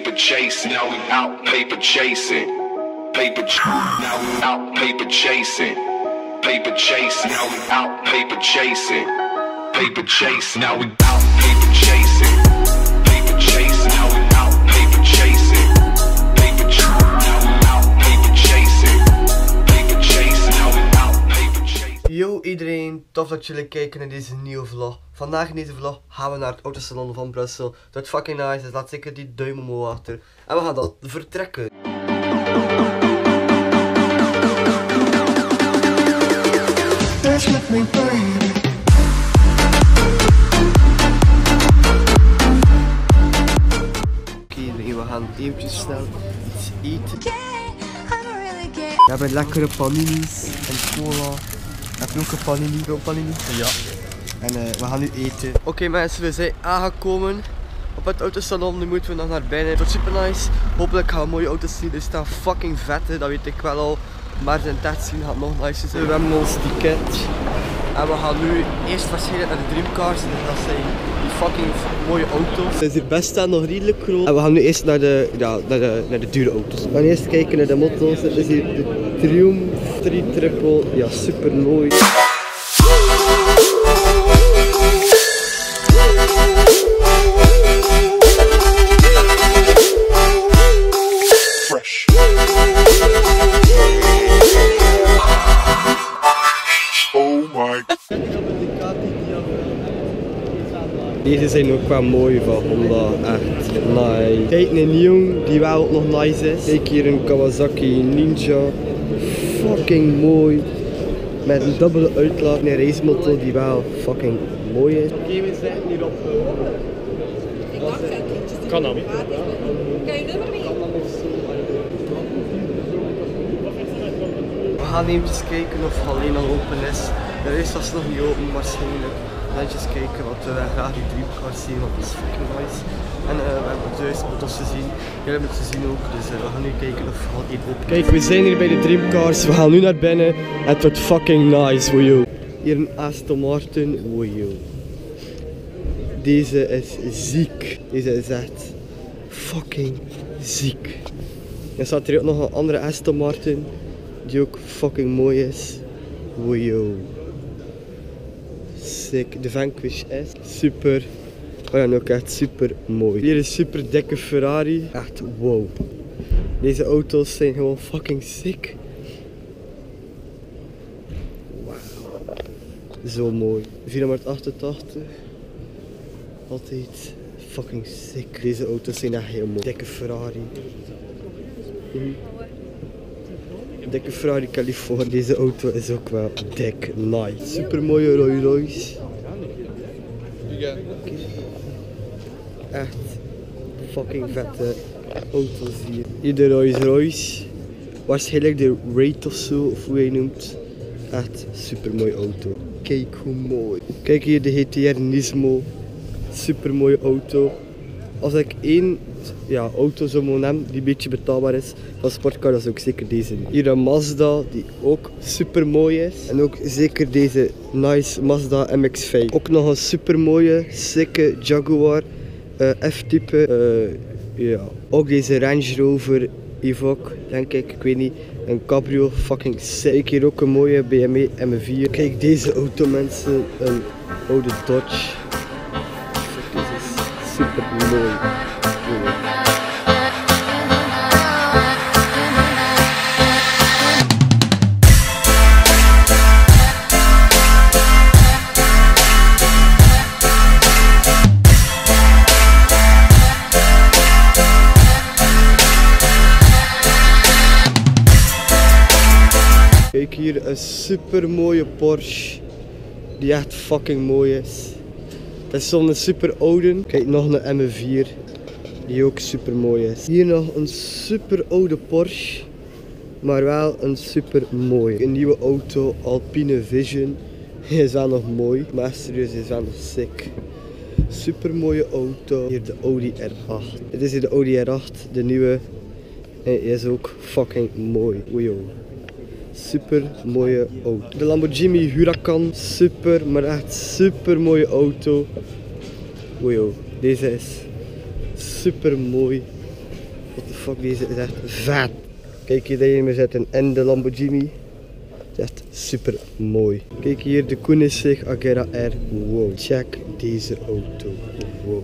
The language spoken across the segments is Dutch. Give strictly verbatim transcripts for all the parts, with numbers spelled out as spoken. paper chasing, now we out paper chasing. Paper ch now we out paper chasing. Paper chasing, now we out paper chasing. Paper chasing, now we out paper chasing. Paper chasing, now we out paper chasing. Paper chasing, now we out paper chasing. Paper chasing, now we out paper chasing. Yo iedereen, tof dat jullie kijken naar deze nieuwe vlog. Vandaag in deze vlog gaan we naar het autosalon van Brussel. Dat is fucking nice, dus laat zeker die duim omhoog achter. En we gaan dan vertrekken. Dance with me, baby. Oké iedereen, we gaan eventjes snel iets eten. We hebben lekkere paninis en cola. Heb je ook een panini, bro, panini? Ja. En uh, we gaan nu eten. Oké okay, mensen, we zijn aangekomen op het autosalon. Nu moeten we nog naar binnen. Het wordt super nice. Hopelijk gaan we mooie auto's zien. Die staan fucking vet, hè. Dat weet ik wel al. Maar zijn test zien gaat nog nice zijn. We hebben ons ticket. En we gaan nu eerst waarschijnlijk naar de Dreamcars. Dat zijn die fucking mooie auto's. Ze is hier best staan, nog redelijk groot. En we gaan nu eerst naar de, ja, naar de, naar de dure auto's. We gaan eerst kijken naar de motto's. Dit is hier de Triumph Triple. Ja, super mooi. Deze zijn ook wel mooi van Honda, echt nice. Kijk, een Neon die wel nog nice is. Kijk hier een Kawasaki Ninja, fucking mooi. Met een dubbele uitlaat, een racemotor die wel fucking mooi is. Oké, we zijn hier op. Ik mag geen kindjes doen. Kan dat niet. Kan je nummer niet? We gaan eventjes kijken of het alleen al open is. De rest was nog niet open waarschijnlijk. Netjes kijken, want we uh, graag die Dreamcars zien, want dat is fucking nice. En uh, we hebben duizend auto's gezien, jullie hebben het gezien ook, dus uh, we gaan nu kijken of het hier open is. Kijk, we zijn hier bij de Dreamcars, we gaan nu naar binnen. Het wordt fucking nice, wojo. Hier een Aston Martin, wojo. Deze is ziek. Deze is echt fucking ziek. Er staat hier ook nog een andere Aston Martin, die ook fucking mooi is. Wojo. Sick. De Vanquish S, super, maar dan ook echt super mooi. Hier een super dikke Ferrari, echt wow. Deze auto's zijn gewoon fucking sick. Wow. Zo mooi. vierhonderdachtentachtig, altijd fucking sick. Deze auto's zijn echt heel mooi. Dikke Ferrari. Mm. Dikke Ferrari California. Deze auto is ook wel dik, nice. Super mooie Rolls Royce. Okay. Echt fucking vette auto's hier. Hier de Rolls Royce. Waarschijnlijk de Wraith of zo, of hoe je noemt. Echt super mooie auto. Kijk hoe mooi. Kijk hier de G T R Nismo. Super mooie auto. Als ik één ja, auto zo moet nemen die een beetje betaalbaar is van sportcar, dat is ook zeker deze. Hier een Mazda die ook super mooi is. En ook zeker deze nice Mazda M X vijf. Ook nog een super mooie, sikke Jaguar uh, F-type. Uh, ja. Ook deze Range Rover Evoque, denk ik, ik weet niet. Een cabrio, fucking sick. Hier ook een mooie B M W M vier. Kijk deze auto, mensen. Een oude Dodge. Super mooi. Kijk hier een super mooie Porsche die echt fucking mooi is. Dat is zo'n super oude. Kijk, nog een M vier die ook super mooi is. Hier nog een super oude Porsche, maar wel een super mooie. Een nieuwe auto, Alpine Vision. Die is wel nog mooi, maar serieus, is wel nog sick. Super mooie auto. Hier de Audi R acht. Dit is hier de Audi R acht, de nieuwe. En die is ook fucking mooi. Ojo. Super mooie auto. De Lamborghini Huracan, super, maar echt super mooie auto. Wow, deze is super mooi. fuck, die is echt vet. Kijk hier dat je mee zitten en de Lamborghini. Het is echt super mooi. Kijk hier de Koenigsegg Agera R. Wow, check deze auto. Wow.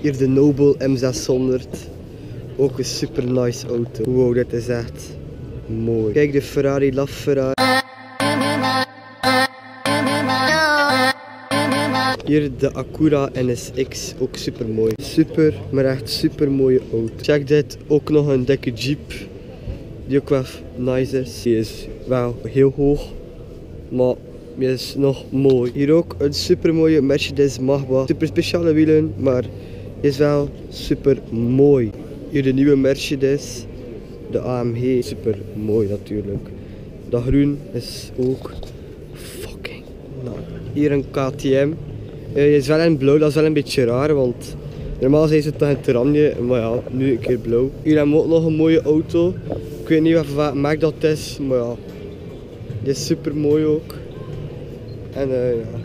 Hier de Noble M zeshonderd. Ook een super nice auto. Wow, dit is echt mooi. Kijk de Ferrari LaFerrari. Hier de Acura N S X, ook super mooi. Super, maar echt super mooie auto. Check dit, ook nog een dikke Jeep. Die ook wel nice is. Die is wel heel hoog, maar die is nog mooi. Hier ook een super mooie Mercedes Magba. Super speciale wielen, maar die is wel super mooi. Hier de nieuwe Mercedes, de A M G, super mooi natuurlijk. Dat groen is ook fucking nice. Hier een K T M, uh, is wel in blauw, dat is wel een beetje raar, want normaal zijn ze toch in het oranje, maar ja, nu een keer blauw. Hier hebben we ook nog een mooie auto, ik weet niet wat merk dat is, maar ja, die is super mooi ook. En uh, ja,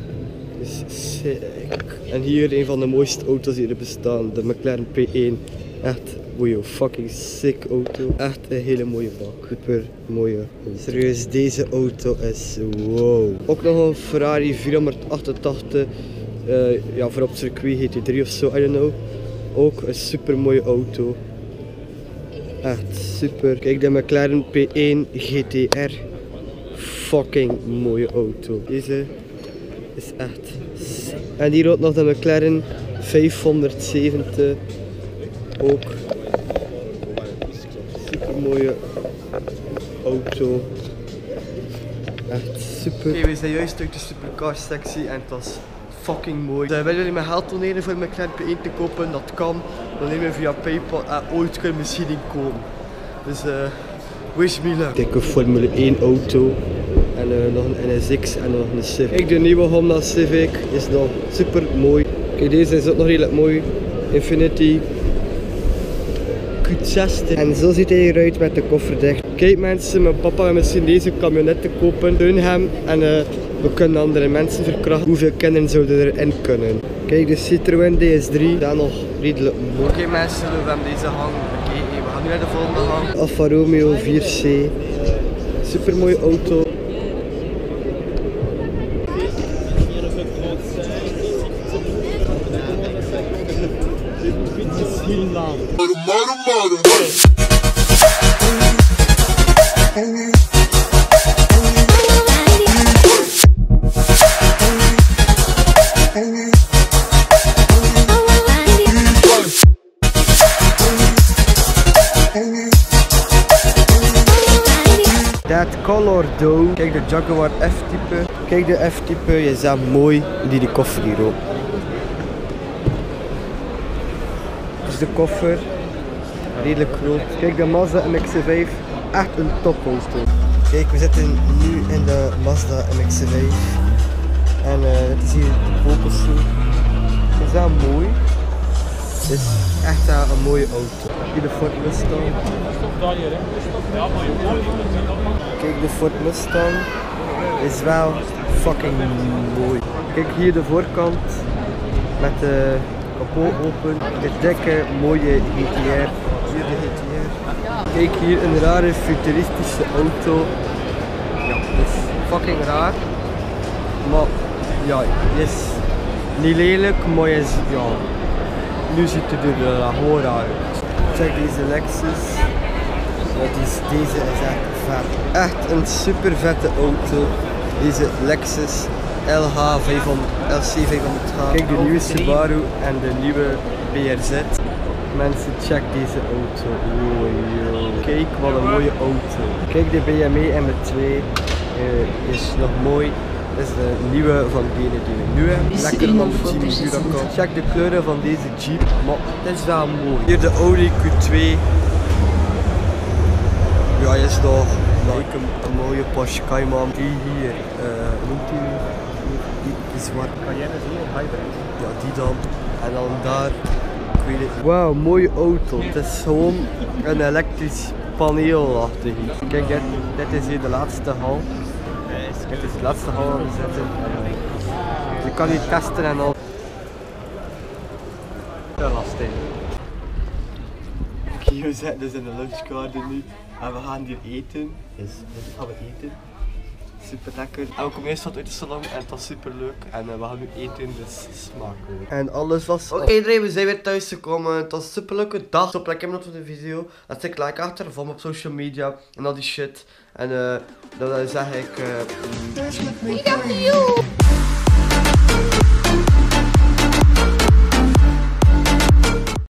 die is sick. En hier een van de mooiste auto's die er bestaan, de McLaren P één. Echt, wow, fucking sick auto. Echt een hele mooie bak. Super mooie auto. Serieus, deze auto is wow. Ook nog een Ferrari vierhonderdachtentachtig. Uh, ja, voor op circuit G T drie of zo, I don't know. Ook een super mooie auto. Echt super. Kijk, de McLaren P één G T R. Fucking mooie auto. Deze is echt sick. En hier ook nog de McLaren vijfhonderdzeventig. Ook super mooie auto. Echt super. Oké, okay, we zijn juist uit de supercar sectie en het was fucking mooi. Dus, uh, willen jullie mijn geld doneren voor mijn McLaren P één te kopen? Dat kan. Dan nemen we via PayPal en ooit kunnen we misschien niet komen. Dus uh, wish me luck. Dikke Formule één auto. En uh, nog een N S X en nog een Civic. Kijk, de nieuwe Honda Civic is nog super mooi. Kijk, deze is ook nog redelijk mooi. Infinity. zestig. En zo ziet hij eruit met de koffer dicht. Kijk mensen, mijn papa wil misschien deze camionet te kopen. Steun hem en uh, we kunnen andere mensen verkrachten. Hoeveel kinderen zouden erin kunnen? Kijk, de Citroën D S drie, daar nog redelijk mooi. Oké okay, mensen, we hebben deze hang bekeken. Okay, we gaan nu naar de volgende hang. Alfa Romeo vier C. Super mooie auto. Color though. Kijk de Jaguar F-type. Kijk de F-type, je ziet mooi die de koffer hier op. Dus de koffer, redelijk groot. Kijk de Mazda M X vijf, echt een topauto. Kijk, we zitten nu in de Mazda M X vijf en uh, het is hier de focus. Het is wel mooi. Het is echt uh, een mooie auto. Hier de Ford Mustang. Kijk, de Ford Mustang is wel fucking mooi. Kijk hier de voorkant met de kapot open. De dikke mooie G T R. Hier de G T R. Kijk hier een rare futuristische auto. Ja, dat is fucking raar. Maar ja, die is niet lelijk, maar is, ja, nu ziet het er gewoon raar uit. Check deze Lexus. Is, deze is echt vet. Echt een super vette auto. Deze Lexus L H vijfhonderd, L C vijfhonderd H. Kijk de nieuwe Subaru en de nieuwe B R Z. Mensen, check deze auto. Yo, yo. Kijk wat een mooie auto. Kijk de B M W M twee. Uh, is nog mooi. Dat is de nieuwe van degene die we nu hebben. Lekker Lamborghini Huracan. Check de kleuren van deze Jeep. Maar dat is wel mooi. Hier de Audi Q twee. Ja, je is toch like een, een mooie Porsche Cayman. Die hier, noemt uh, die, die, die zwart. Cayenne is hier, hybrid. Ja, die dan. En dan daar, ik weet het. Wauw, mooie auto. Het is gewoon een elektrisch paneel achter hier. Kijk, dit, dit is hier de laatste hal. Het is het laatste hal aan de zetten. Je kan die testen en al. Dat last in. Oké, we zitten dus in de lunchgarden nu. En we gaan hier eten. Dus dit gaan we eten. Super lekker. En we komen eerst wat uit de salon en het was super leuk. En uh, we gaan nu eten, dus smakelijk. En alles was... Oké okay, iedereen, we zijn weer thuis gekomen. Het was een super leuke dag. Stop like hem op de video. Laat zeker like achter, volg me op social media en al die shit. En uh, dan zeg ik... Uh...